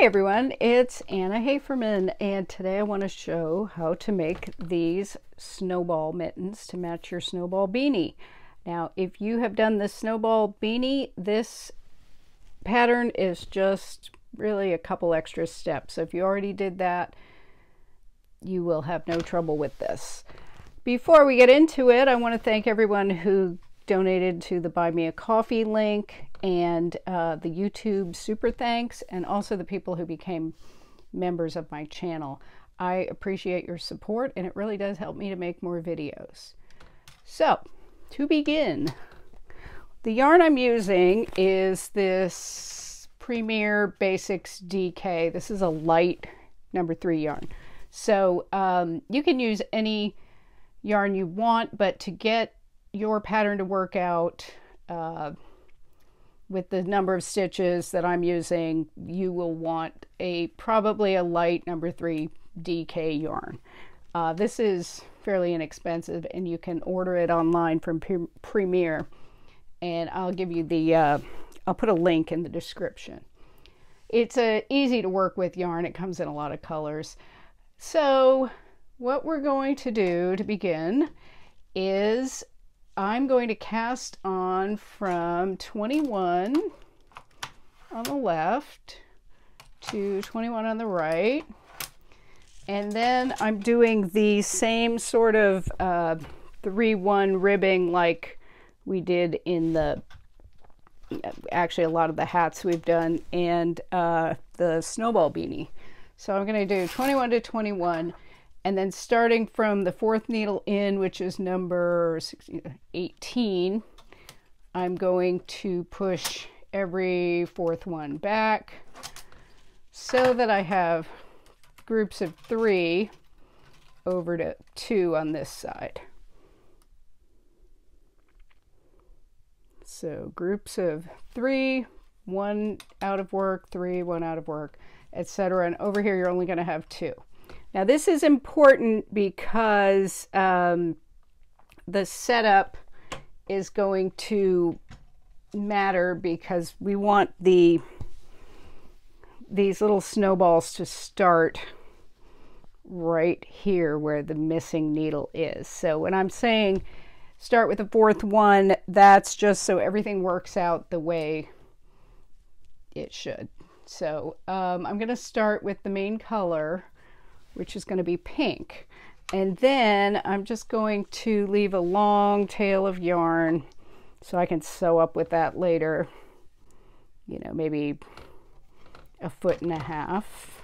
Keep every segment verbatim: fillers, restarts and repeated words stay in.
Hi everyone, it's Anna Haferman, and today I want to show how to make these snowball mittens to match your snowball beanie. Now, if you have done the snowball beanie, this pattern is just really a couple extra steps. So if you already did that, you will have no trouble with this. Before we get into it, I want to thank everyone who donated to the Buy Me a Coffee link and uh, the YouTube super thanks, and also the people who became members of my channel. I appreciate your support, and it really does help me to make more videos. So to begin, the yarn I'm using is this Premier Basics D K. This is a light number three yarn. So um, you can use any yarn you want, but to get your pattern to work out uh, with the number of stitches that I'm using, you will want a probably a light number three D K yarn. Uh, this is fairly inexpensive, and you can order it online from Premier, and I'll give you the uh, I'll put a link in the description. It's a easy to work with yarn. It comes in a lot of colors. So what we're going to do to begin is I'm going to cast on from twenty-one on the left to twenty-one on the right, and then I'm doing the same sort of uh, three one ribbing like we did in the, actually a lot of the hats we've done, and uh, the snowball beanie. So I'm going to do twenty-one to twenty-one. And then starting from the fourth needle in, which is number eighteen, I'm going to push every fourth one back so that I have groups of three over to two on this side. So groups of three, one out of work, three, one out of work, et cetera. And over here, you're only going to have two. Now this is important because um, the setup is going to matter, because we want the these little snowballs to start right here where the missing needle is. So when I'm saying start with the fourth one, that's just so everything works out the way it should. So um, I'm going to start with the main color, which is going to be pink. And then I'm just going to leave a long tail of yarn so I can sew up with that later, you know, maybe a foot and a half.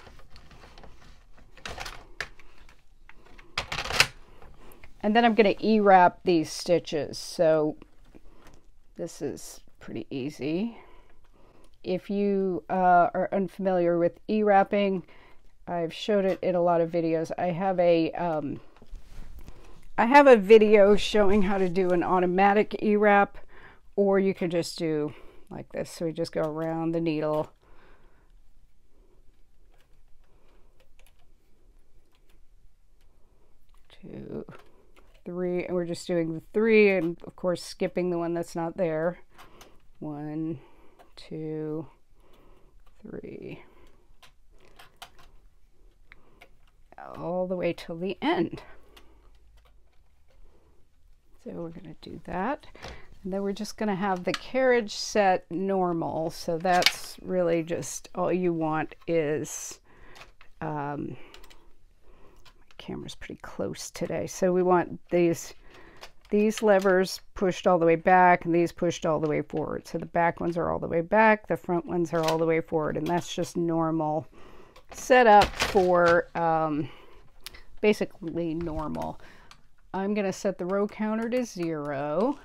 And then I'm going to E-wrap these stitches. So this is pretty easy. If you uh, are unfamiliar with E-wrapping, I've showed it in a lot of videos. I have a, um, I have a video showing how to do an automatic E-wrap, or you can just do like this. So we just go around the needle. Two, three, and we're just doing the three, and of course skipping the one that's not there. One, two, three. All the way till the end. So we're going to do that, and then we're just going to have the carriage set normal. So that's really just all you want is um, my camera's pretty close today, so we want these these levers pushed all the way back and these pushed all the way forward. So the back ones are all the way back, the front ones are all the way forward, and that's just normal set up for um, basically normal. I'm going to set the row counter to zero,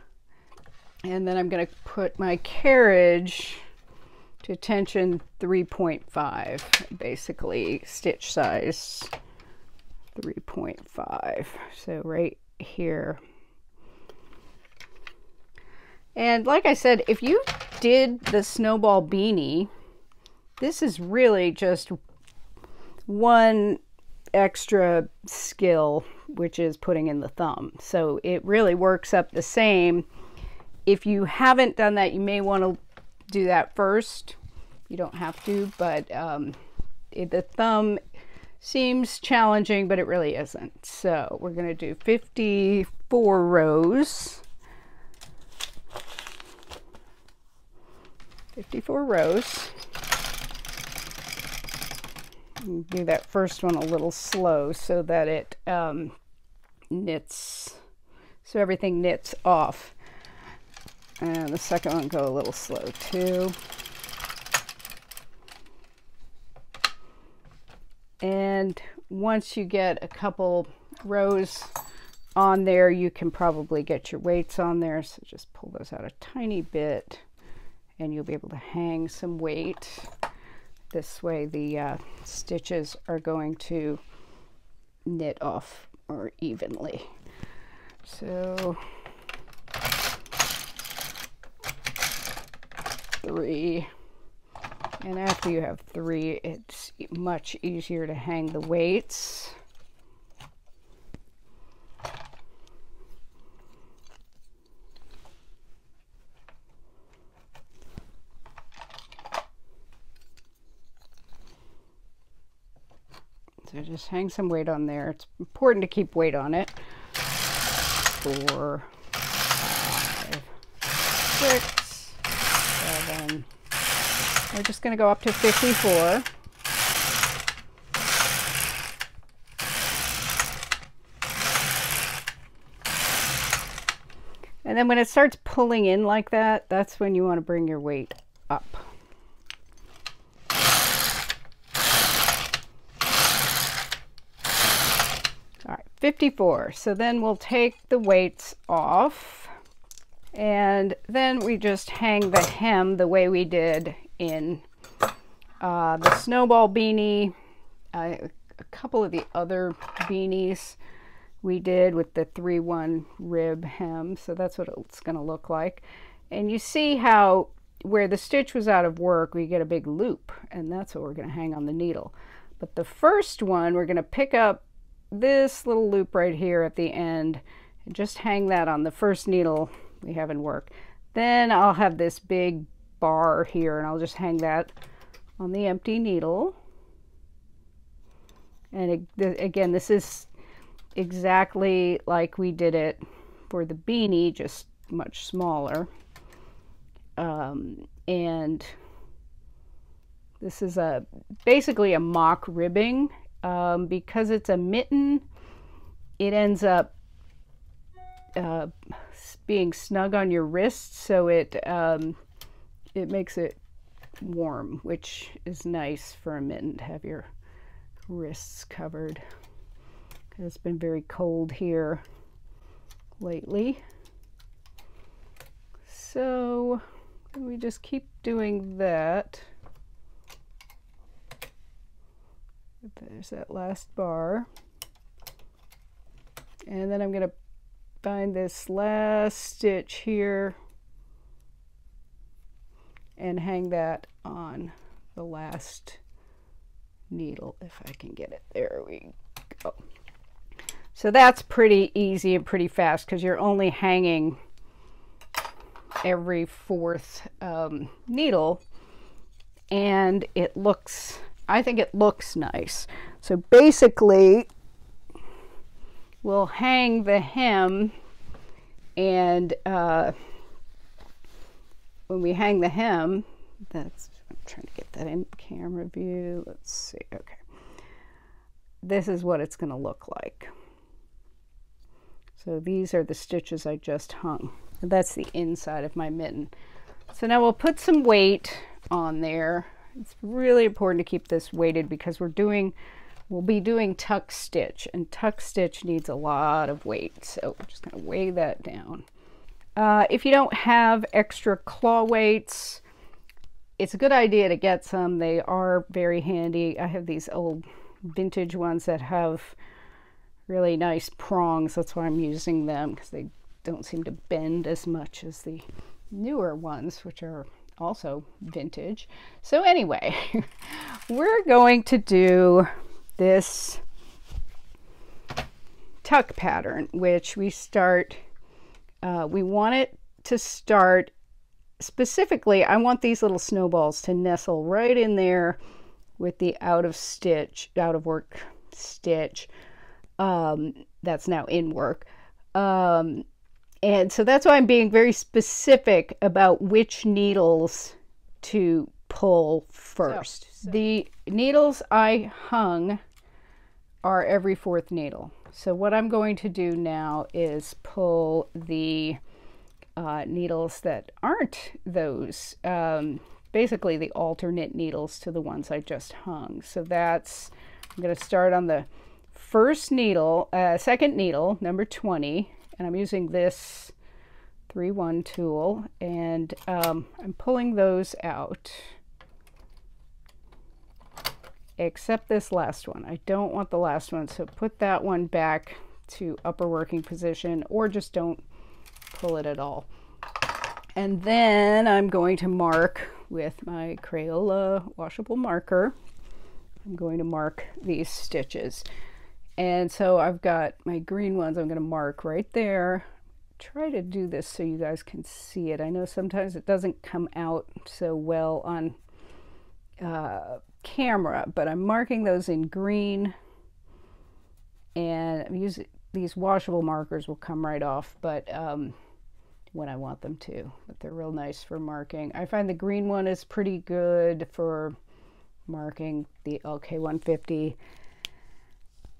and then I'm going to put my carriage to tension three point five, basically stitch size three point five. So right here. And like I said, if you did the snowball beanie, this is really just one extra skill, which is putting in the thumb. So it really works up the same. If you haven't done that, you may want to do that first. You don't have to, but um, the thumb seems challenging, but it really isn't. So we're going to do fifty-four rows. fifty-four rows. Do that first one a little slow so that it um, knits, so everything knits off. And the second one go a little slow too. And once you get a couple rows on there, you can probably get your weights on there. So just pull those out a tiny bit and you'll be able to hang some weight. This way the uh, stitches are going to knit off more evenly. So three, and after you have three, it's much easier to hang the weights. So just hang some weight on there. It's important to keep weight on it. Four, five, six, seven. We're just going to go up to fifty-four. And then when it starts pulling in like that, that's when you want to bring your weight up. fifty-four. So then we'll take the weights off, and then we just hang the hem the way we did in uh, the Snowball Beanie. Uh, a couple of the other beanies we did with the three one rib hem. So that's what it's going to look like. And you see how where the stitch was out of work, we get a big loop, and that's what we're going to hang on the needle. But the first one, we're going to pick up this little loop right here at the end and just hang that on the first needle we have in work. Then I'll have this big bar here and I'll just hang that on the empty needle. And it, th again, this is exactly like we did it for the beanie, just much smaller. Um, and this is a basically a mock ribbing. Um, because it's a mitten, it ends up uh, being snug on your wrist, so it um, it makes it warm, which is nice for a mitten to have your wrists covered. It's been very cold here lately, so we just keep doing that. There's that last bar, and then I'm going to find this last stitch here and hang that on the last needle if I can get it. There we go. So that's pretty easy and pretty fast because you're only hanging every fourth um, needle, and it looks, I think it looks nice. So basically we'll hang the hem, and uh, when we hang the hem, that's, I'm trying to get that in camera view. Let's see. Okay. This is what it's going to look like. So these are the stitches I just hung. And that's the inside of my mitten. So now we'll put some weight on there. It's really important to keep this weighted because we're doing, we'll be doing tuck stitch, and tuck stitch needs a lot of weight. So we're just going to weigh that down. Uh, if you don't have extra claw weights, it's a good idea to get some. They are very handy. I have these old vintage ones that have really nice prongs. That's why I'm using them, because they don't seem to bend as much as the newer ones, which are also vintage. So anyway, we're going to do this tuck pattern, which we start, uh, we want it to start specifically, I want these little snowballs to nestle right in there with the out of stitch, out of work stitch, um, that's now in work. Um, and so that's why I'm being very specific about which needles to pull first. So, so. The needles I hung are every fourth needle. So what I'm going to do now is pull the uh, needles that aren't those, um, basically the alternate needles to the ones I just hung. So that's, I'm going to start on the first needle, uh, second needle, number twenty, and I'm using this three one tool, and um, I'm pulling those out, except this last one. I don't want the last one, so put that one back to upper working position, or just don't pull it at all. And then I'm going to mark with my Crayola washable marker. I'm going to mark these stitches. And so I've got my green ones I'm going to mark right there. Try to do this so you guys can see it. I know sometimes it doesn't come out so well on uh, camera, but I'm marking those in green, and I'm using these washable markers will come right off, but um, when I want them to, but they're real nice for marking. I find the green one is pretty good for marking the L K one fifty.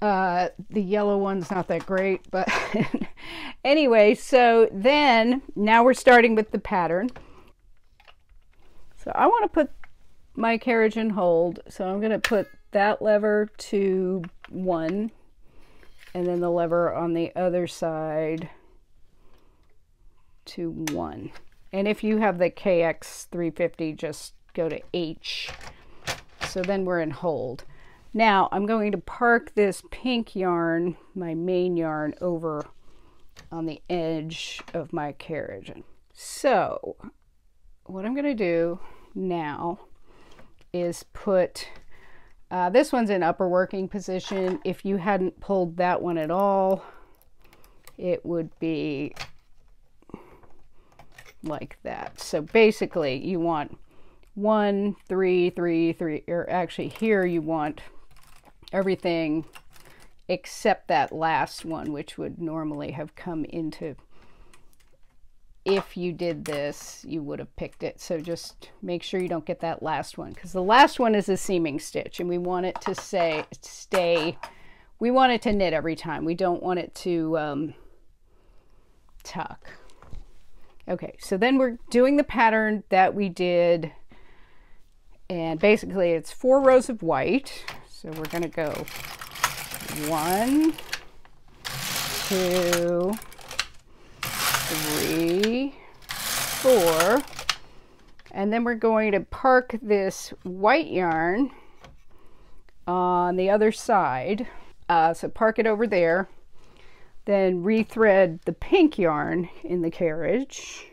Uh, the yellow one's not that great, but anyway, so then now we're starting with the pattern. So I want to put my carriage in hold, so I'm going to put that lever to one, and then the lever on the other side to one. And if you have the K X three fifty, just go to H. So then we're in hold. Now I'm going to park this pink yarn, my main yarn, over on the edge of my carriage. So what I'm going to do now is put, uh, this one's in upper working position. If you hadn't pulled that one at all, it would be like that. So basically you want one, three, three, three, or actually here you want everything except that last one, which would normally have come into, if you did this, you would have picked it. So just make sure you don't get that last one, because the last one is a seaming stitch, and we want it to say, stay, we want it to knit every time. We don't want it to um, tuck. Okay, so then we're doing the pattern that we did, and basically it's four rows of white. So we're gonna go one, two, three, four, and then we're going to park this white yarn on the other side. Uh, so park it over there, then rethread the pink yarn in the carriage.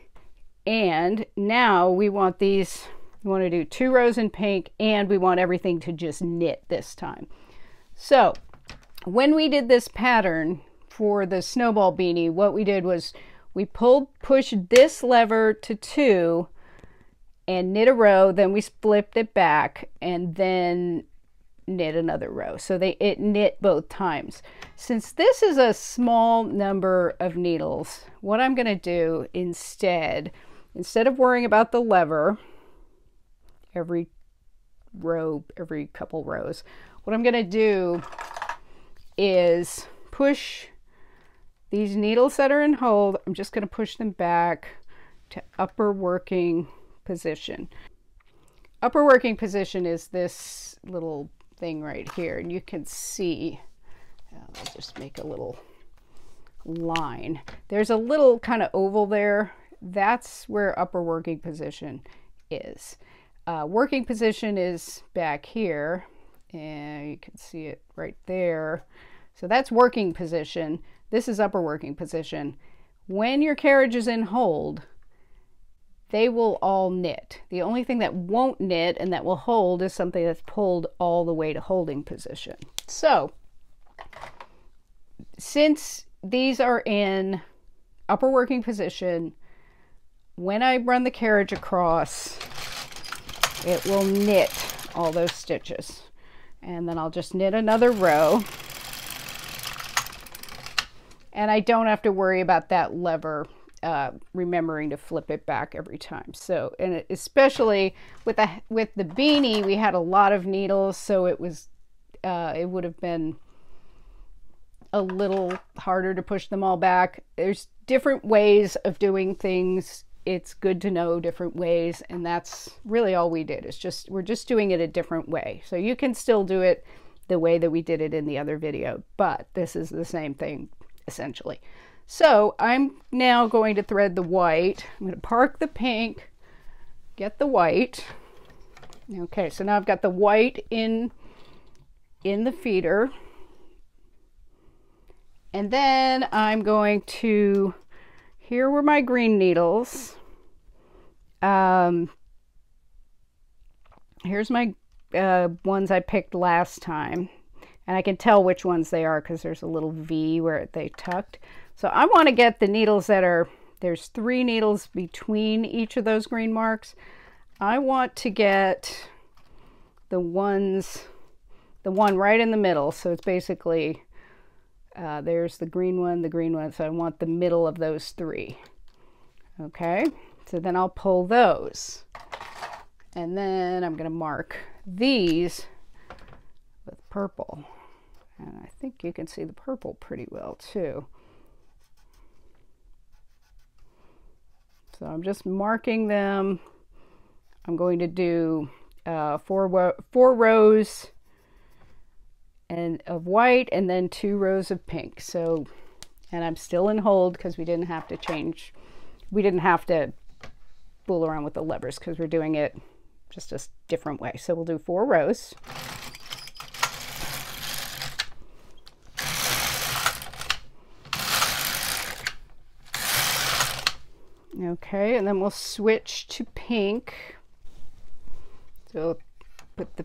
And now we want these, we want to do two rows in pink, and we want everything to just knit this time. So when we did this pattern for the snowball beanie, what we did was we pulled, pushed this lever to two and knit a row, then we flipped it back and then knit another row. So they it knit both times. Since this is a small number of needles, what I'm going to do instead, instead of worrying about the lever every row, every couple rows, what I'm going to do is push these needles that are in hold. I'm just going to push them back to upper working position. Upper working position is this little thing right here, and you can see, I'll just make a little line. There's a little kind of oval there. That's where upper working position is. Uh, working position is back here, and you can see it right there. So that's working position. This is upper working position. When your carriage is in hold, they will all knit. The only thing that won't knit and that will hold is something that's pulled all the way to holding position. So since these are in upper working position, when I run the carriage across, it will knit all those stitches. And then I'll just knit another row. And I don't have to worry about that lever uh, remembering to flip it back every time. So, and especially with the, with the beanie, we had a lot of needles, so it was, uh, it would have been a little harder to push them all back. There's different ways of doing things. It's good to know different ways, and that's really all we did. It's just, we're just doing it a different way. So you can still do it the way that we did it in the other video, but this is the same thing, essentially. So I'm now going to thread the white. I'm going to park the pink, get the white. Okay, so now I've got the white in in the feeder, and then I'm going to, here were my green needles, um, here's my uh, ones I picked last time. And I can tell which ones they are because there's a little V where they tucked. So I want to get the needles that are, there's three needles between each of those green marks. I want to get the ones, the one right in the middle. So it's basically, uh, there's the green one, the green one. So I want the middle of those three. Okay, so then I'll pull those. And then I'm going to mark these with purple. And I think you can see the purple pretty well too. So I'm just marking them. I'm going to do uh, four, four rows and of white and then two rows of pink. So, and I'm still in hold because we didn't have to change, we didn't have to fool around with the levers because we're doing it just a different way. So we'll do four rows. Okay, and then we'll switch to pink. So put the,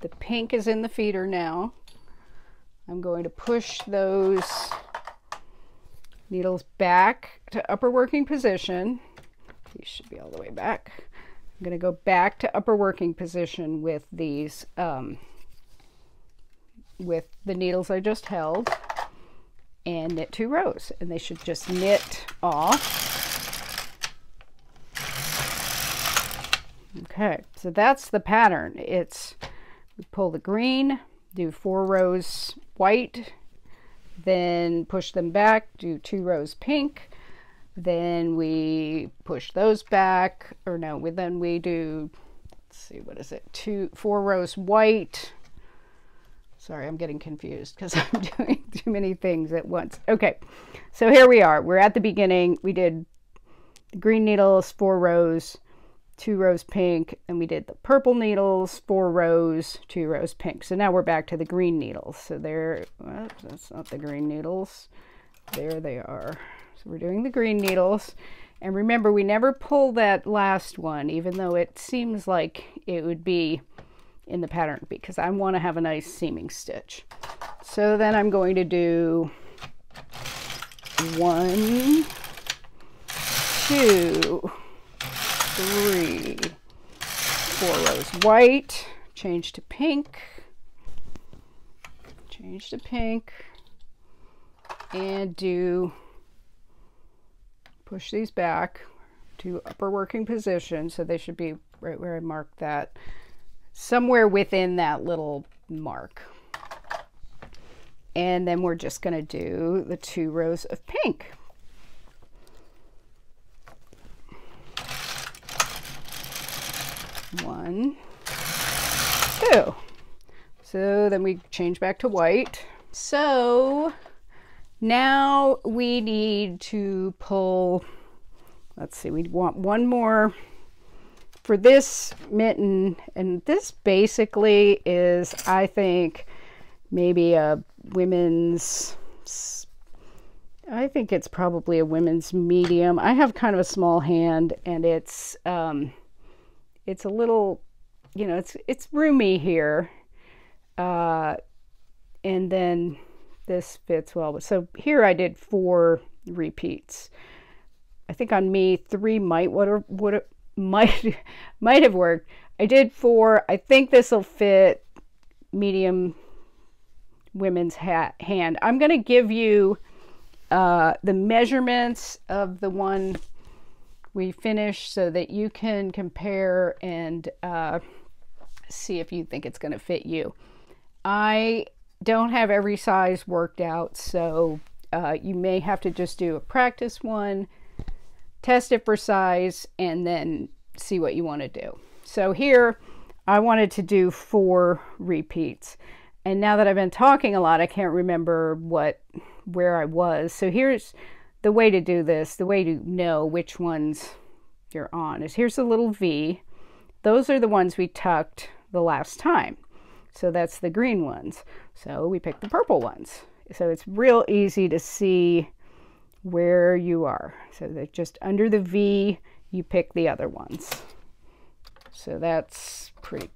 the pink is in the feeder now. I'm going to push those needles back to upper working position. These should be all the way back. I'm going to go back to upper working position with these, um, with the needles I just held, and knit two rows. And they should just knit off. Okay, so that's the pattern. It's, we pull the green, do four rows white, then push them back, do two rows pink, then we push those back, or no, we, then we do, let's see, what is it, two, four rows white. Sorry, I'm getting confused because I'm doing too many things at once. Okay, so here we are. We're at the beginning. We did green needles, four rows, two rows pink, and we did the purple needles, four rows, two rows pink. So now we're back to the green needles. So there, well, that's not the green needles. There they are. So we're doing the green needles. And remember, we never pull that last one, even though it seems like it would be in the pattern, because I want to have a nice seaming stitch. So then I'm going to do one, two, three, four rows white, change to pink, change to pink, and do, push these back to upper working position. So they should be right where I marked that, somewhere within that little mark. And then we're just going to do the two rows of pink. One, two. So then we change back to white. So now we need to pull, let's see, we want one more for this mitten. And this basically is, I think, maybe a women's, I think it's probably a women's medium. I have kind of a small hand, and it's, um, it's a little, you know, it's it's roomy here, uh, and then this fits well. So here I did four repeats. I think on me three might would have, would have, might might have worked. I did four. I think this will fit medium women's hat hand. I'm going to give you uh, the measurements of the one we finished so that you can compare and uh, see if you think it's going to fit you. I don't have every size worked out, so uh, you may have to just do a practice one, test it for size, and then see what you want to do. So here I wanted to do four repeats, and now that I've been talking a lot, I can't remember what where I was. So here's the way to do this. The way to know which ones you're on is here's a little V. Those are the ones we tucked the last time. So that's the green ones. So we picked the purple ones. So it's real easy to see where you are. So that just under the V, you pick the other ones. So that's pretty,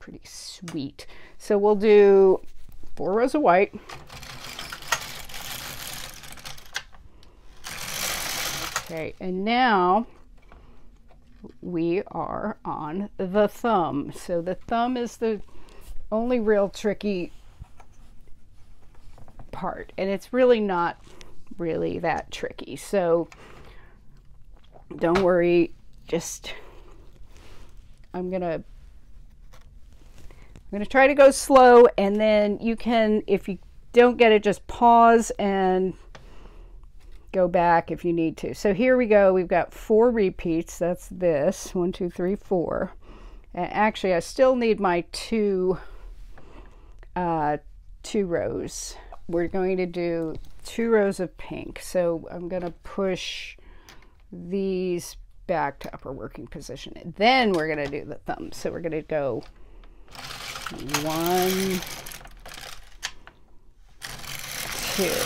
pretty sweet. So we'll do four rows of white. Okay, and now we are on the thumb. So the thumb is the only real tricky part, and it's really not really that tricky, so don't worry. Just I'm gonna I'm gonna try to go slow, and then you can, if you don't get it, just pause and go back if you need to. So here we go. We've got four repeats. That's this one, two, three, four. And actually, I still need my two uh, two rows. We're going to do two rows of pink. So I'm going to push these back to upper working position. And then we're going to do the thumb. So we're going to go one, two.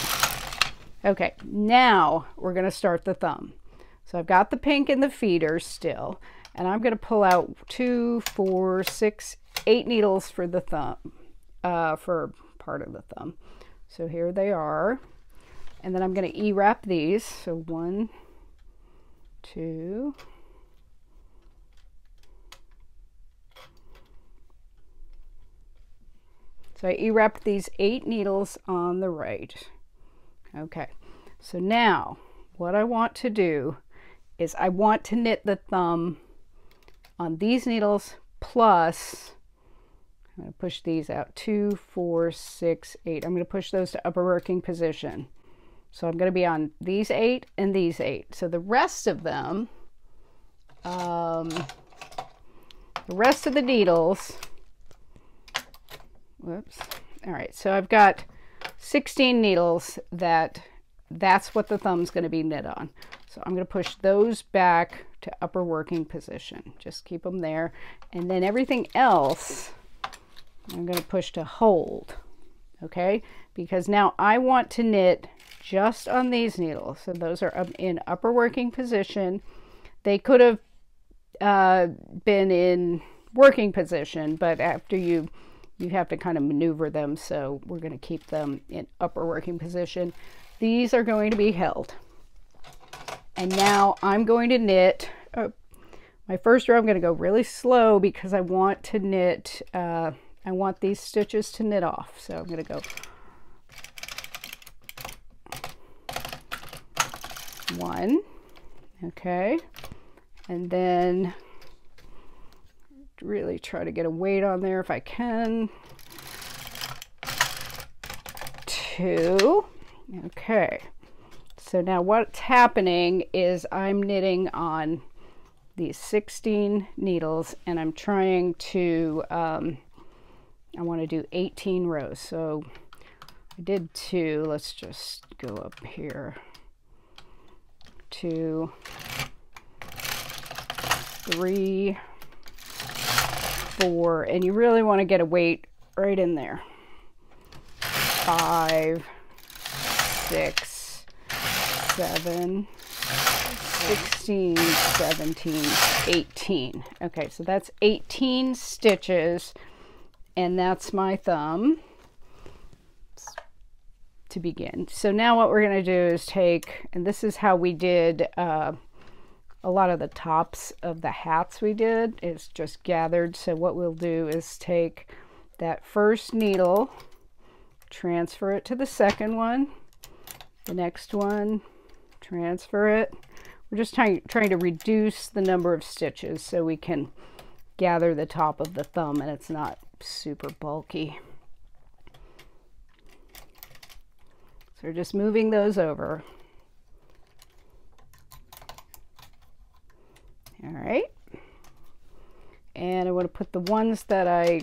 Okay, now we're going to start the thumb. So I've got the pink and the feeder still, and I'm going to pull out two, four, six, eight needles for the thumb, uh, for part of the thumb. So here they are. And then I'm going to E-wrap these. So one, two, so I E-wrapped these eight needles on the right. Okay, so now what I want to do is I want to knit the thumb on these needles plus, I'm going to push these out, two, four, six, eight. I'm going to push those to upper working position. So I'm going to be on these eight and these eight. So the rest of them, um, the rest of the needles, whoops. All right, so I've got sixteen needles that that's what the thumb's going to be knit on. So I'm going to push those back to upper working position. Just keep them there. And then everything else, I'm going to push to hold. Okay? Because now I want to knit just on these needles. So those are up in upper working position. They could have uh, been in working position, but after you, you have to kind of maneuver them. So we're going to keep them in upper working position. These are going to be held. And now I'm going to knit, oh, my first row I'm going to go really slow because I want to knit, uh, I want these stitches to knit off. So I'm going to go one, okay, and then really try to get a weight on there if I can, two, okay. So now what's happening is I'm knitting on these sixteen needles, and I'm trying to, um, I want to do eighteen rows. So I did two, let's just go up here, two, three, four, and you really want to get a weight right in there, five, six, seven, sixteen, seventeen, eighteen. Okay, so that's eighteen stitches, and that's my thumb to begin. So now what we're going to do is take, and this is how we did uh, a lot of the tops of the hats we did is just gathered. So what we'll do is take that first needle, transfer it to the second one, the next one, transfer it. We're just trying, trying to reduce the number of stitches so we can gather the top of the thumb and it's not super bulky. So we're just moving those over. All right. And I want to put the ones that I,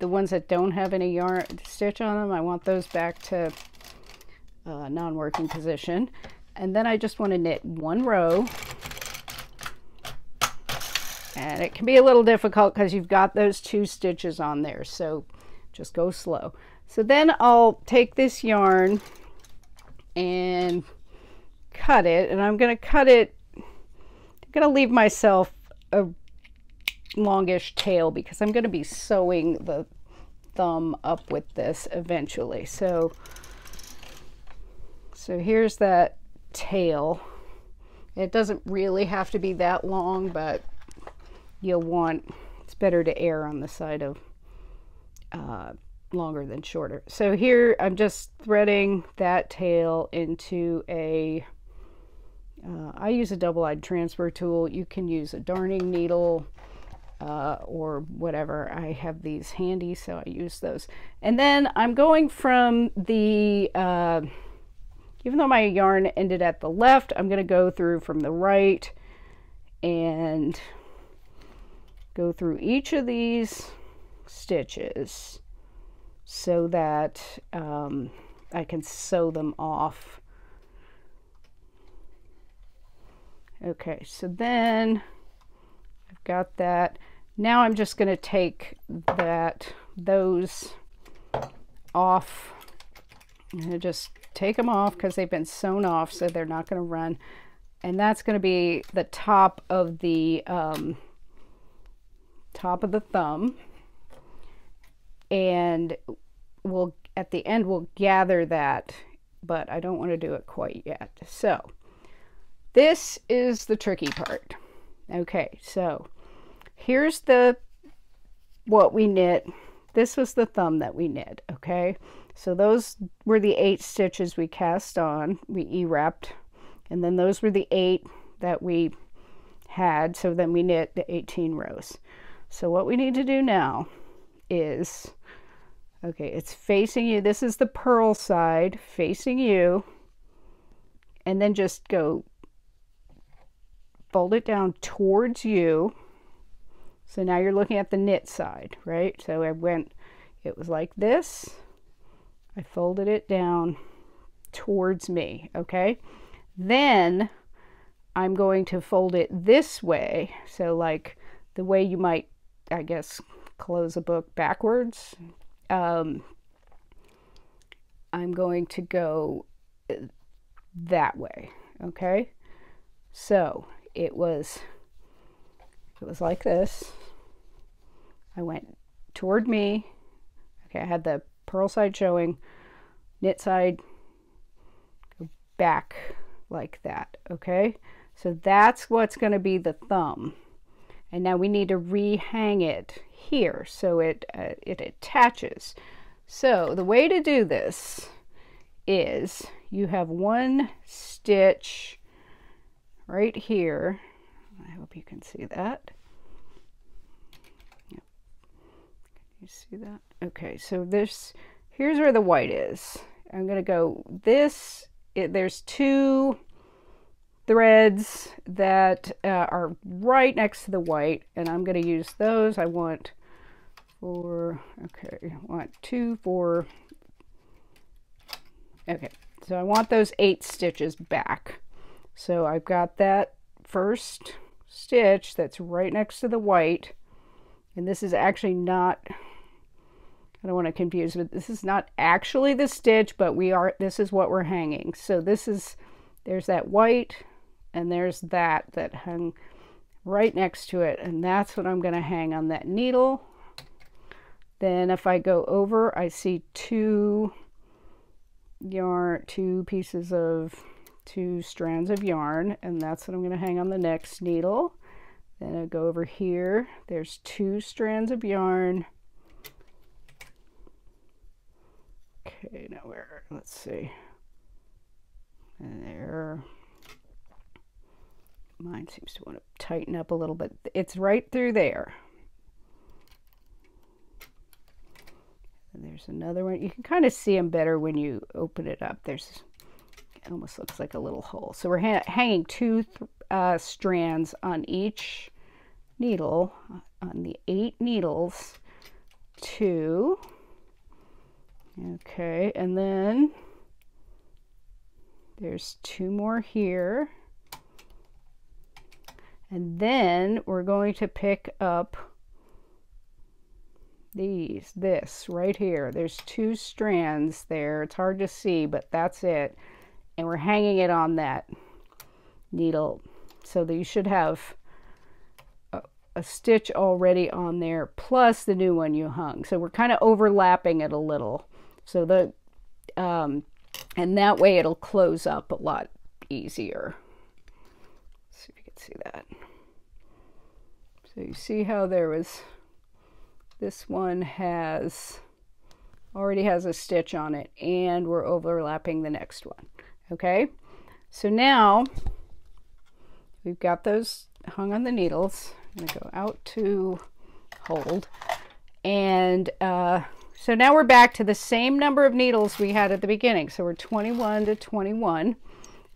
the ones that don't have any yarn stitch on them, I want those back to uh, non-working position. And then I just want to knit one row. And it can be a little difficult because you've got those two stitches on there. So just go slow. So then I'll take this yarn and cut it. And I'm going to cut it. I'm going to leave myself a longish tail because I'm going to be sewing the thumb up with this eventually. So, so here's that tail. It doesn't really have to be that long, but you'll want, it's better to err on the side of uh, longer than shorter. So here I'm just threading that tail into a, uh, I use a double-eyed transfer tool. You can use a darning needle uh, or whatever. I have these handy, so I use those. And then I'm going from the, uh, even though my yarn ended at the left, I'm going to go through from the right and go through each of these stitches so that um, I can sew them off. Okay, so then I've got that. Now I'm just going to take that, those off. I'm going to just take them off because they've been sewn off, so they're not going to run. And that's going to be the top of the um, top of the thumb, and we'll at the end we'll gather that, but I don't want to do it quite yet. So this is the tricky part. Okay, so here's the what we knit. This was the thumb that we knit. Okay, so those were the eight stitches we cast on, we e-wrapped, and then those were the eight that we had, so then we knit the eighteen rows. So what we need to do now is, okay, it's facing you. This is the purl side facing you. And then just go fold it down towards you. So now you're looking at the knit side, right? So I went, it was like this. I folded it down towards me, okay? Then I'm going to fold it this way. So like the way you might, I guess, close a book backwards. Um, I'm going to go that way. Okay. So it was, it was like this. I went toward me. Okay. I had the purl side showing, knit side, go back like that. Okay. So that's what's going to be the thumb. And now we need to rehang it here so it uh, it attaches. So the way to do this is you have one stitch right here. I hope you can see that. Yep. Can you see that? Okay, so this, here's where the white is. I'm going to go this, it, there's two threads that uh, are right next to the white, and I'm going to use those. I want four, okay, I want two, four, okay, so I want those eight stitches back. So I've got that first stitch that's right next to the white, and this is actually not, I don't want to confuse, but this is not actually the stitch, but we are, this is what we're hanging. So this is, there's that white, and there's that that hung right next to it, and that's what I'm going to hang on that needle. Then if I go over, I see two yarn, two pieces of two strands of yarn, and that's what I'm going to hang on the next needle. Then I'll go over here, there's two strands of yarn. Okay, now where, let's see, and there, mine seems to want to tighten up a little bit. It's right through there. And there's another one. You can kind of see them better when you open it up. There's, it almost looks like a little hole. So we're ha hanging two th uh, strands on each needle, on the eight needles, two. Okay, and then there's two more here. And then we're going to pick up these, this right here. There's two strands there. It's hard to see, but that's it. And we're hanging it on that needle. So that you should have a, a stitch already on there, plus the new one you hung. So we're kind of overlapping it a little. So the, um, and that way it'll close up a lot easier. See if you can see that. So you see how there was, this one has, already has a stitch on it, and we're overlapping the next one. Okay, so now we've got those hung on the needles. I'm gonna go out to hold. And uh, so now we're back to the same number of needles we had at the beginning. So we're twenty-one to twenty-one,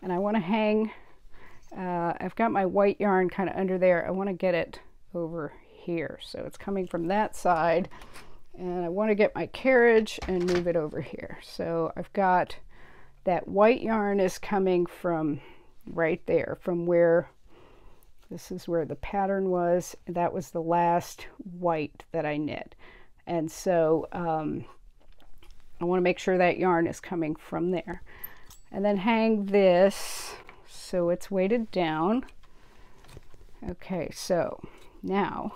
and I wanna hang, uh, I've got my white yarn kind of under there. I wanna get it over here. So it's coming from that side, and I wanna get my carriage and move it over here. So I've got, that white yarn is coming from right there, from where, this is where the pattern was. That was the last white that I knit. And so um, I want to make sure that yarn is coming from there. And then hang this so it's weighted down. Okay, so now,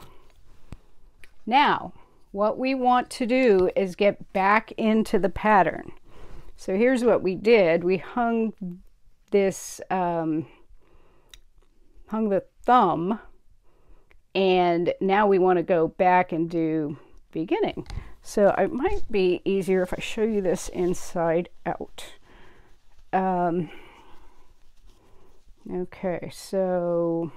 now what we want to do is get back into the pattern. So here's what we did. We hung this, um, hung the thumb, and now we want to go back and do beginning. So it might be easier if I show you this inside out. Um, okay, so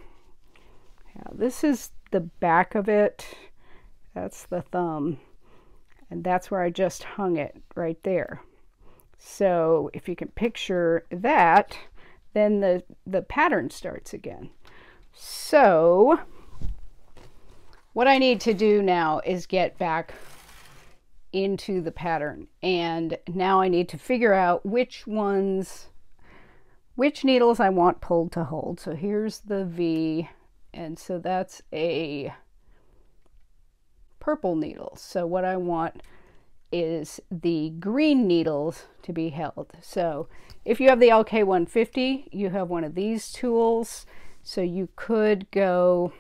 yeah, this is the back of it. That's the thumb, and that's where I just hung it right there. So if you can picture that, then the, the pattern starts again. So what I need to do now is get back into the pattern. And now I need to figure out which ones, which needles I want pulled to hold. So here's the V, and so that's a purple needle. So what I want is the green needles to be held. So if you have the L K one fifty, you have one of these tools. So you could go,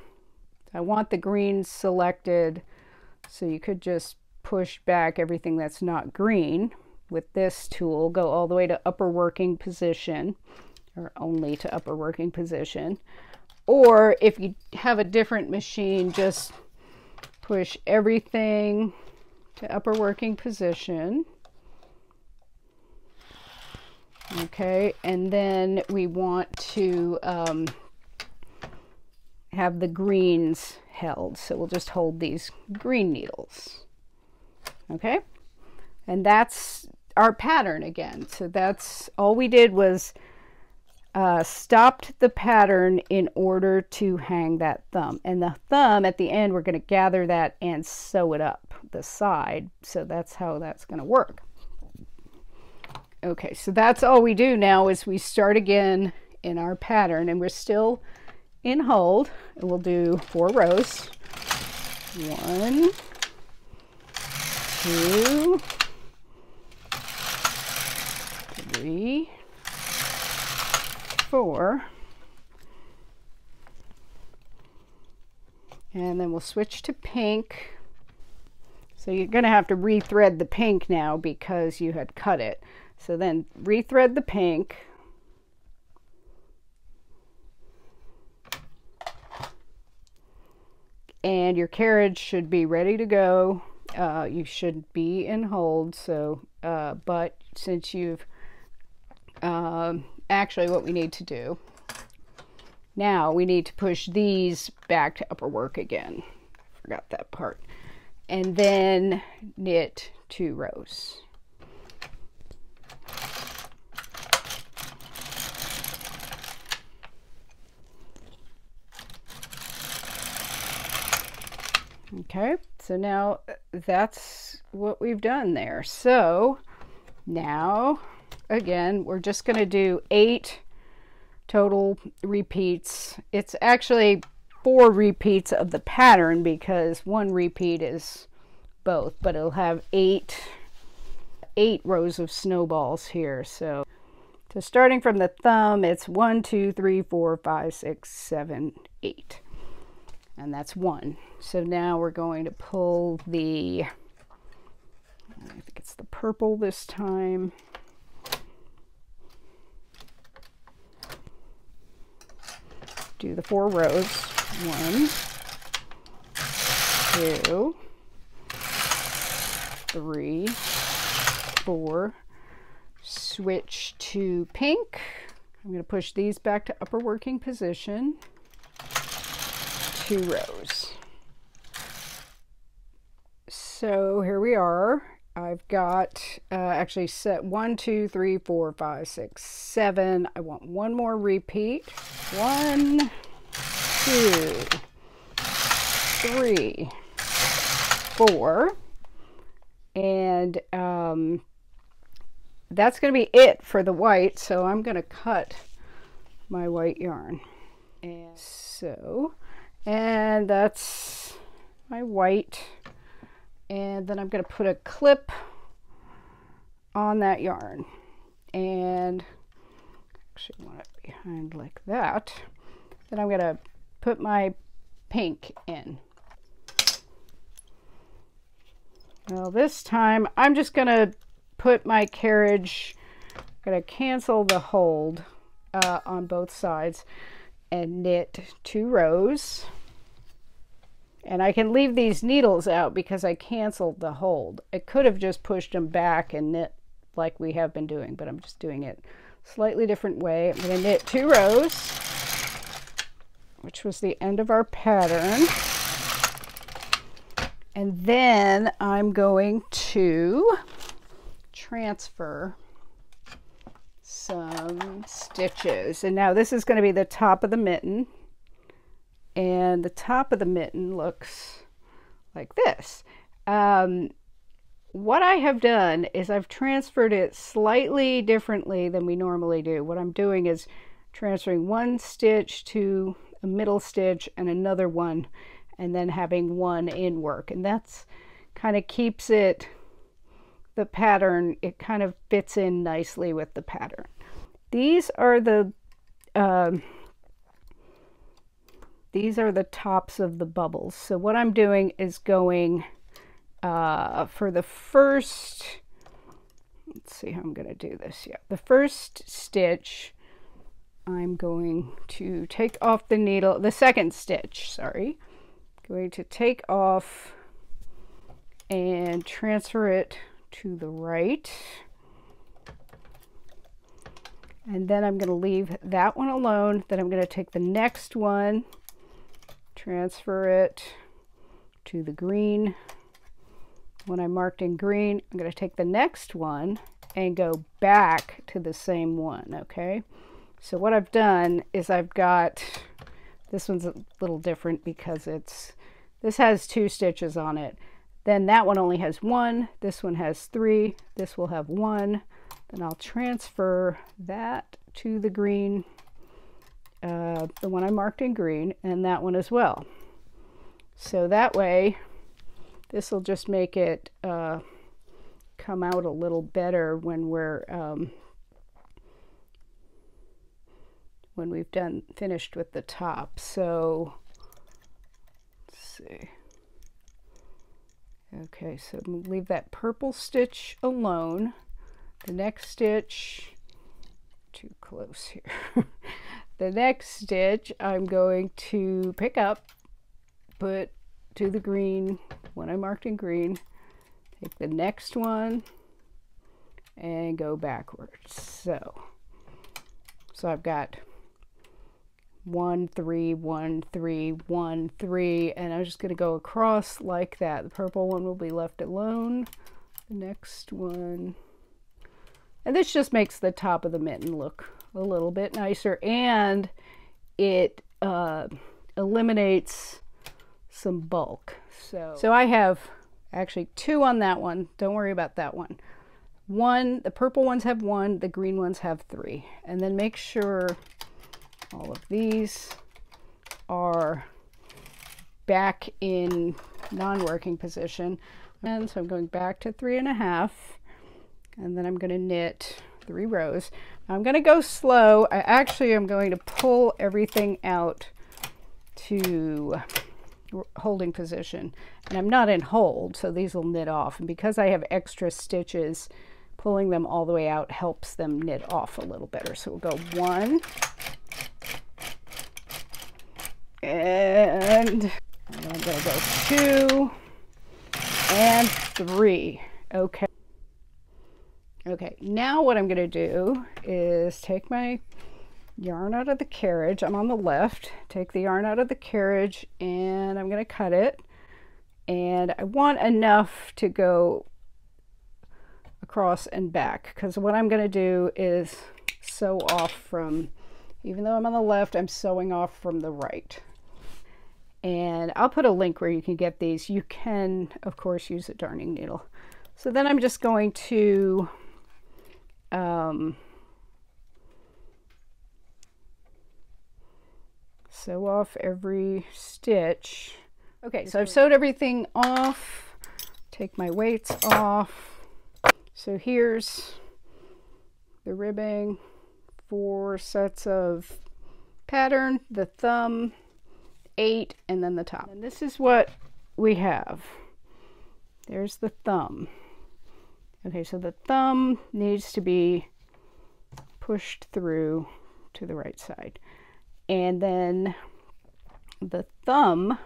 I want the green selected. So you could just push back everything that's not green with this tool, go all the way to upper working position, or only to upper working position. Or if you have a different machine, just push everything to upper working position. Okay, and then we want to um, have the greens held. So we'll just hold these green needles. Okay, and that's our pattern again. So that's all we did, was uh, stopped the pattern in order to hang that thumb. And the thumb at the end, we're going to gather that and sew it up the side. So that's how that's going to work. Okay, so that's all we do now, is we start again in our pattern, and we're still in hold. And we'll do four rows. One, two, three, four. And then we'll switch to pink. So you're going to have to rethread the pink now because you had cut it. So then rethread the pink. and your carriage should be ready to go. Uh, you should be in hold. So, uh, but since you've, um, actually what we need to do now, we need to push these back to upper work again. Forgot that part. And then knit two rows. Okay, so now that's what we've done there. So now, again, we're just going to do eight total repeats. It's actually four repeats of the pattern because one repeat is both, but it'll have eight, eight rows of snowballs here. So, so starting from the thumb, it's one, two, three, four, five, six, seven, eight. And that's one. So now we're going to pull the, I think it's the purple this time. Do the four rows. One, two, three, four. Switch to pink. I'm going to push these back to upper working position. Two rows. So here we are. I've got uh, actually set one, two, three, four, five, six, seven. I want one more repeat. One, two, three, four, and um, that's going to be it for the white. So I'm going to cut my white yarn, and so. And that's my white, and then I'm going to put a clip on that yarn, and actually want it behind like that. Then I'm going to put my pink in. Well, this time I'm just going to put my carriage, I'm going to cancel the hold uh, on both sides and knit two rows. And I can leave these needles out because I canceled the hold. I could have just pushed them back and knit like we have been doing, but I'm just doing it slightly different way. I'm going to knit two rows, which was the end of our pattern. And then I'm going to transfer some stitches. And now this is going to be the top of the mitten. And the top of the mitten looks like this. Um, what I have done is I've transferred it slightly differently than we normally do. What I'm doing is transferring one stitch to a middle stitch and another one, and then having one in work. And that's kind of keeps it the pattern, it kind of fits in nicely with the pattern. These are the um, these are the tops of the bubbles. So what I'm doing is going uh, for the first, let's see how I'm going to do this. Yeah, the first stitch, I'm going to take off the needle, the second stitch, sorry, I'm going to take off and transfer it to the right, and then I'm going to leave that one alone. Then I'm going to take the next one, transfer it to the green, when I marked in green. I'm going to take the next one and go back to the same one. Okay, so what I've done is I've got, this one's a little different because it's, this has two stitches on it. Then that one only has one, this one has three, this will have one. Then I'll transfer that to the green, uh, the one I marked in green, and that one as well. So that way, this will just make it uh, come out a little better when we're, um, when we've done, finished with the top. So, let's see. Okay, so leave that purple stitch alone. The next stitch, too close here. The next stitch I'm going to pick up, put do the green, one I marked in green, take the next one and go backwards. So, so I've got one, three, one, three, one, three, and I'm just going to go across like that. The purple one will be left alone. The next one, and this just makes the top of the mitten look a little bit nicer, and it uh, eliminates some bulk. So, so I have actually two on that one. Don't worry about that one. One, the purple ones have one, the green ones have three. And then make sure all of these are back in non-working position. And so I'm going back to three and a half, and then I'm going to knit three rows. I'm going to go slow. I actually am going to pull everything out to holding position, and I'm not in hold, so these will knit off. And because I have extra stitches, pulling them all the way out helps them knit off a little better. So we'll go one, and I'm gonna go two and three. Okay. Okay, now what I'm gonna do is take my yarn out of the carriage. I'm on the left. Take the yarn out of the carriage, and I'm going to cut it, and I want enough to go across and back, because what I'm going to do is sew off from, even though I'm on the left, I'm sewing off from the right. And I'll put a link where you can get these. You can of course use a darning needle. So then I'm just going to um, sew off every stitch. Okay, so I've sewed everything off. Take my weights off. So here's the ribbing, four sets of pattern, the thumb, eight, and then the top. And this is what we have. There's the thumb. Okay, so the thumb needs to be pushed through to the right side. And then the thumb,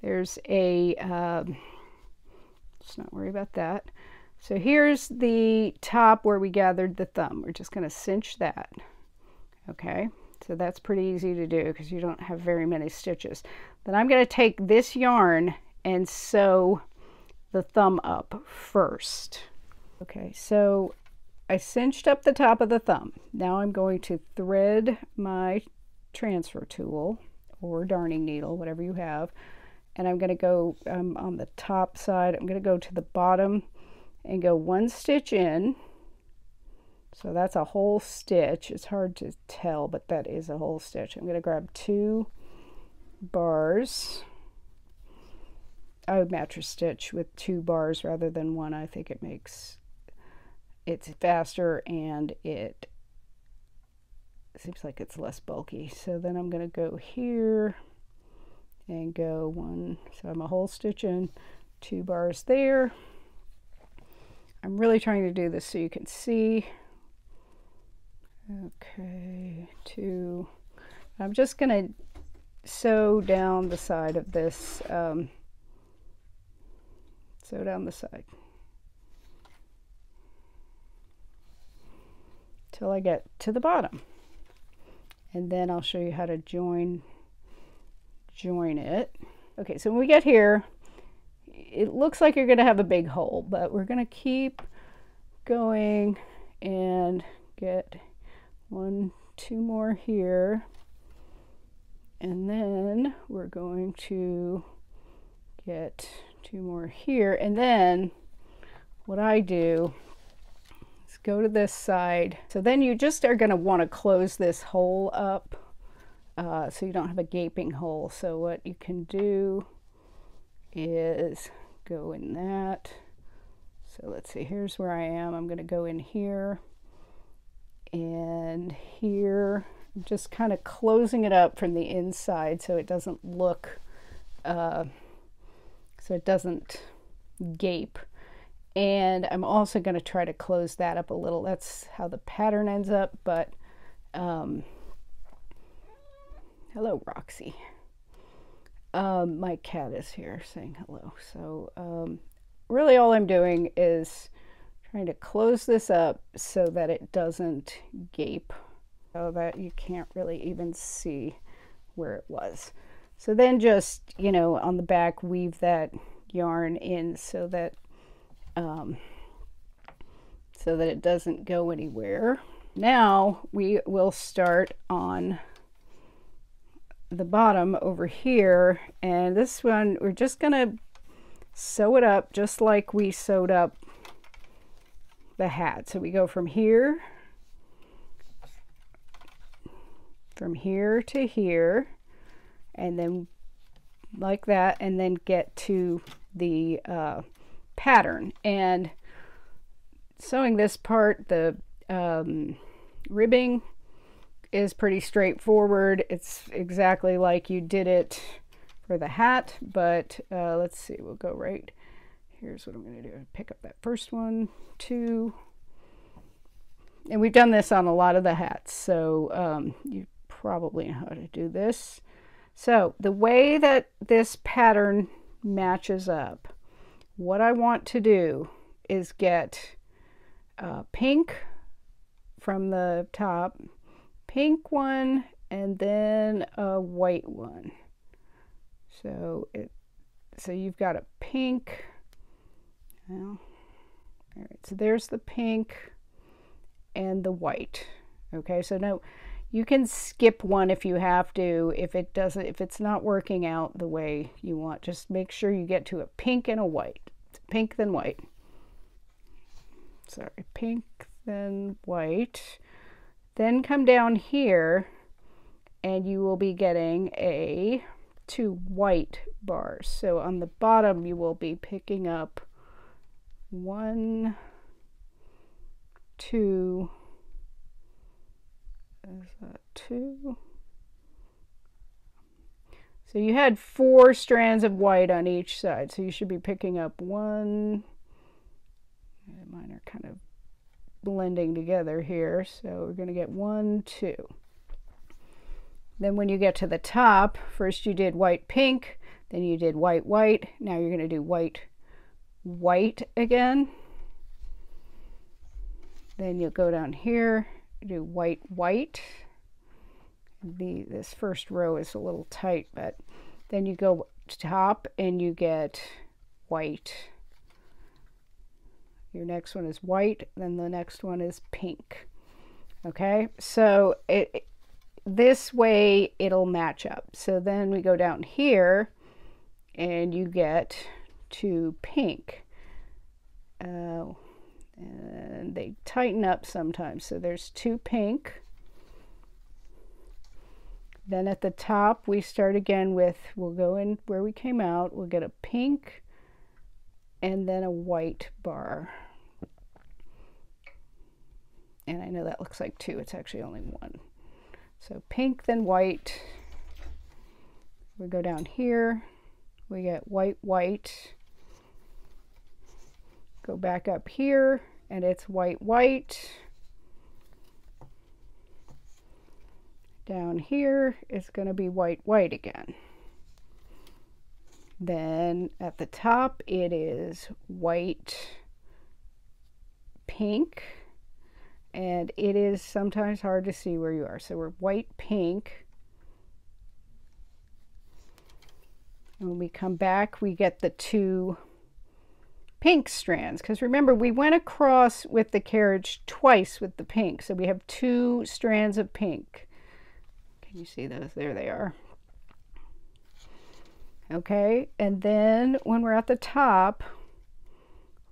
there's a, um, let's not worry about that. So here's the top where we gathered the thumb. We're just going to cinch that. Okay, so that's pretty easy to do because you don't have very many stitches. Then I'm going to take this yarn and sew the thumb up first. Okay, so I cinched up the top of the thumb. Now I'm going to thread my transfer tool or darning needle, whatever you have, and I'm going to go um, on the top side. I'm going to go to the bottom and go one stitch in. So that's a whole stitch. It's hard to tell, but that is a whole stitch. I'm going to grab two bars. I would mattress stitch with two bars rather than one. I think it makes it's faster, and it seems like it's less bulky. So then I'm going to go here and go one, so I'm a whole stitch in, two bars there. I'm really trying to do this so you can see. Okay, two. I'm just going to sew down the side of this, um, sew down the side till I get to the bottom, and then I'll show you how to join join it. Okay, so when we get here, it looks like you're gonna have a big hole, but we're gonna keep going and get one, two more here, and then we're going to get two more here. And then what I do, go to this side. So then you just are going to want to close this hole up uh, so you don't have a gaping hole. So what you can do is go in that. So let's see, here's where I am. I'm going to go in here and here. I'm just kind of closing it up from the inside so it doesn't look, uh, so it doesn't gape. And I'm also going to try to close that up a little. That's how the pattern ends up, but um, hello Roxy. Um, my cat is here saying hello. So um, really all I'm doing is trying to close this up so that it doesn't gape, so that you can't really even see where it was. So then just, you know, on the back, weave that yarn in so that um, so that it doesn't go anywhere. Now we will start on the bottom over here, and this one we're just gonna sew it up just like we sewed up the hat. So we go from here from here to here, and then like that, and then get to the uh, pattern. And sewing this part, the um, ribbing is pretty straightforward. It's exactly like you did it for the hat, but uh, let's see, we'll go right. Here's what I'm gonna do. Pick up that first one, two, and we've done this on a lot of the hats, so um, you probably know how to do this. So the way that this pattern matches up, what I want to do is get uh, pink from the top, pink one, and then a white one. So it, so you've got a pink. Well, all right, so there's the pink and the white. Okay, so now you can skip one if you have to, if it doesn't, if it's not working out the way you want. Just make sure you get to a pink and a white. It's pink then white. Sorry, pink then white. Then come down here and you will be getting a two white bars. So on the bottom you will be picking up one, two, is that two? So you had four strands of white on each side. So you should be picking up one. Mine are kind of blending together here, so we're going to get one, two. Then when you get to the top, first you did white, pink, then you did white, white. Now you're going to do white, white again. Then you'll go down here, do white, white. The this first row is a little tight, but then you go to top and you get white. Your next one is white, then the next one is pink. Okay, so it, it this way it'll match up. So then we go down here and you get to pink, uh, and they tighten up sometimes, so there's two pink. Then at the top we start again with, we'll go in where we came out, we'll get a pink and then a white bar. And I know that looks like two, it's actually only one. So pink, then white. We go down here, we get white, white. Go back up here, and it's white, white. Down here, it's gonna be white, white again. Then at the top it is white, pink, and it is sometimes hard to see where you are. So we're white, pink. And when we come back, we get the two pink strands, because remember we went across with the carriage twice with the pink. So we have two strands of pink. Can you see those? There they are. Okay, and then when we're at the top,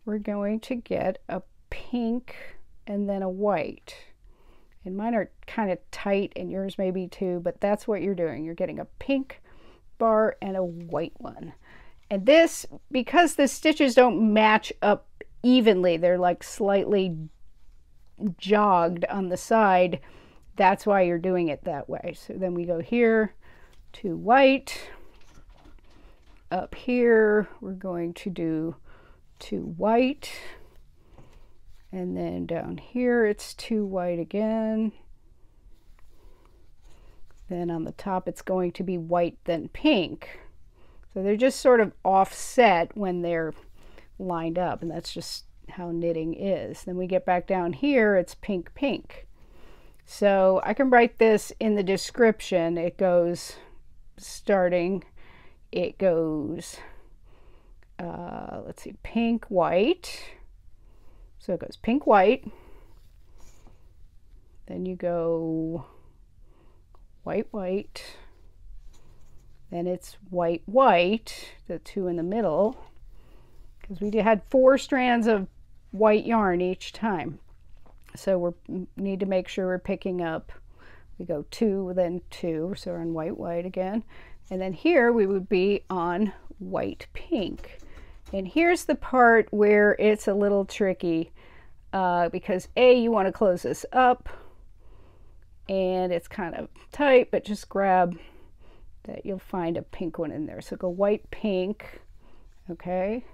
we're going to get a pink and then a white. And mine are kind of tight, and yours maybe too, but that's what you're doing. You're getting a pink bar and a white one. And this, because the stitches don't match up evenly, they're like slightly jogged on the side, that's why you're doing it that way. So then we go here to white. Up here we're going to do two white, and then down here it's two white again. Then on the top it's going to be white then pink. So they're just sort of offset when they're lined up, and that's just how knitting is. Then we get back down here, it's pink pink. So I can write this in the description. It goes starting, it goes, uh, let's see, pink, white. So it goes pink, white. Then you go white, white. Then it's white, white, the two in the middle, because we had four strands of white yarn each time. So we need to make sure we're picking up, we go two, then two, so we're on white, white again. And then here we would be on white, pink. And here's the part where it's a little tricky, uh, because A, you want to close this up, and it's kind of tight, but just grab that, you'll find a pink one in there. So go white, pink, okay?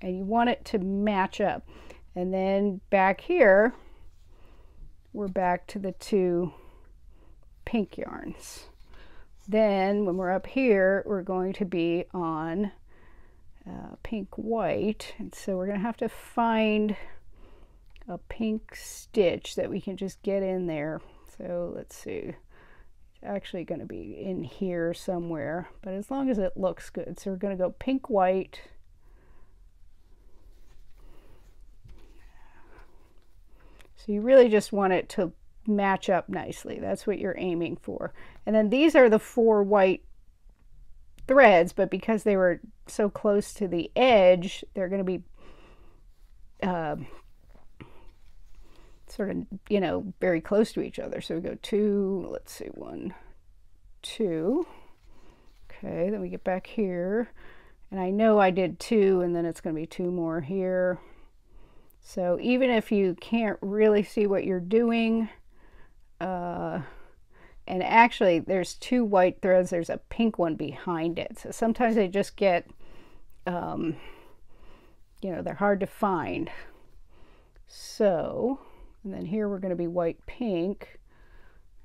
And you want it to match up. And then back here, we're back to the two pink yarns. Then when we're up here, we're going to be on uh, pink, white. And so we're gonna have to find a pink stitch that we can just get in there. So let's see. Actually going to be in here somewhere, but as long as it looks good. So we're going to go pink, white, so you really just want it to match up nicely. That's what you're aiming for. And then these are the four white threads, but because they were so close to the edge, they're going to be uh, sort of, you know, very close to each other. So we go two, let's see, one, two. Okay, then we get back here. And I know I did two, and then it's going to be two more here. So even if you can't really see what you're doing, uh, and actually there's two white threads, there's a pink one behind it. So sometimes they just get, um, you know, they're hard to find. So, and then here we're going to be white, pink.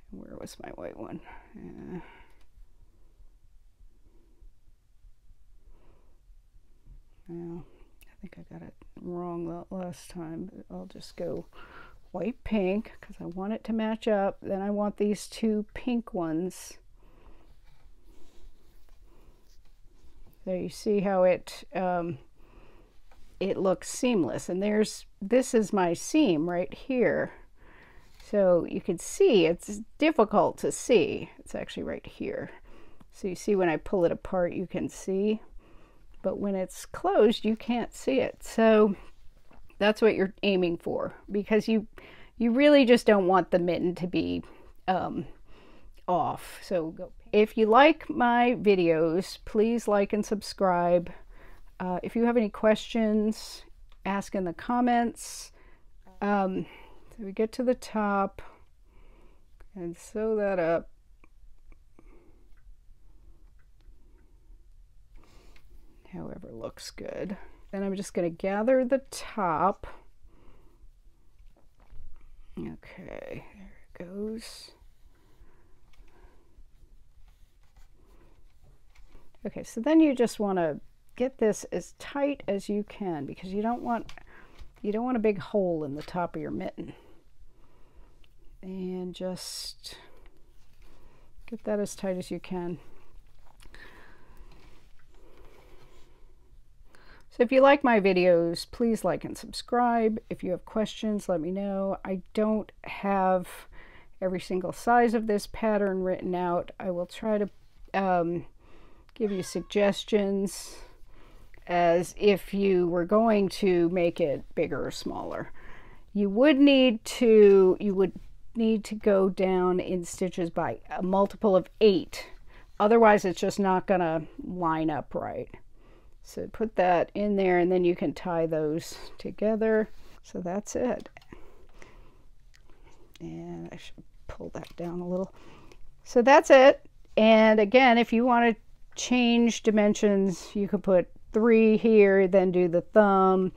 Where was my white one? Yeah. Well, I think I got it wrong last time. But I'll just go white, pink, because I want it to match up. Then I want these two pink ones. So you see how it, um, it looks seamless. And there's, this is my seam right here. So you can see, it's difficult to see. It's actually right here. So you see when I pull it apart, you can see, but when it's closed, you can't see it. So that's what you're aiming for, because you, you really just don't want the mitten to be um, off. So if you like my videos, please like and subscribe. Uh, if you have any questions, ask in the comments. Um, so we get to the top and sew that up. However looks good. Then I'm just going to gather the top. Okay, there it goes. Okay, so then you just want to get this as tight as you can, because you don't want you don't want a big hole in the top of your mitten, and just get that as tight as you can. So if you like my videos, please like and subscribe. If you have questions, let me know. I don't have every single size of this pattern written out. I will try to um, give you suggestions as if you were going to make it bigger or smaller. You would need to, you would need to go down in stitches by a multiple of eight. Otherwise it's just not gonna line up right. So put that in there, and then you can tie those together. So that's it. And I should pull that down a little. So that's it. And again, if you wanna change dimensions, you could put three here, then do the thumb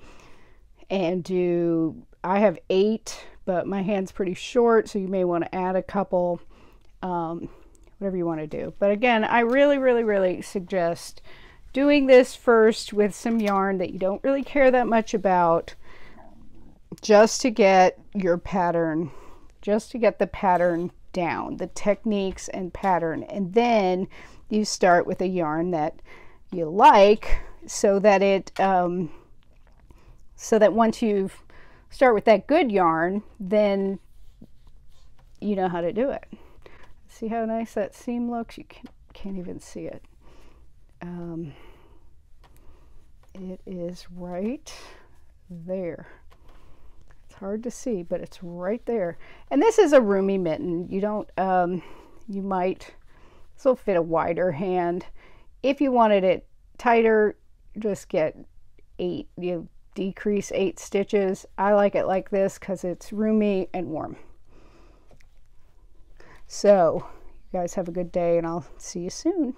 and do, I have eight, but my hand's pretty short, so you may want to add a couple, um, whatever you want to do. But again, I really, really, really suggest doing this first with some yarn that you don't really care that much about, just to get your pattern, just to get the pattern down, the techniques and pattern. And then you start with a yarn that you like, so that it, um, so that once you start with that good yarn, then you know how to do it. See how nice that seam looks? You can't, can't even see it. Um, it is right there. It's hard to see, but it's right there. And this is a roomy mitten. You don't, um, you might, this will fit a wider hand. If you wanted it tighter, just get eight, you know, decrease eight stitches. I like it like this because it's roomy and warm. So, you guys have a good day, and I'll see you soon.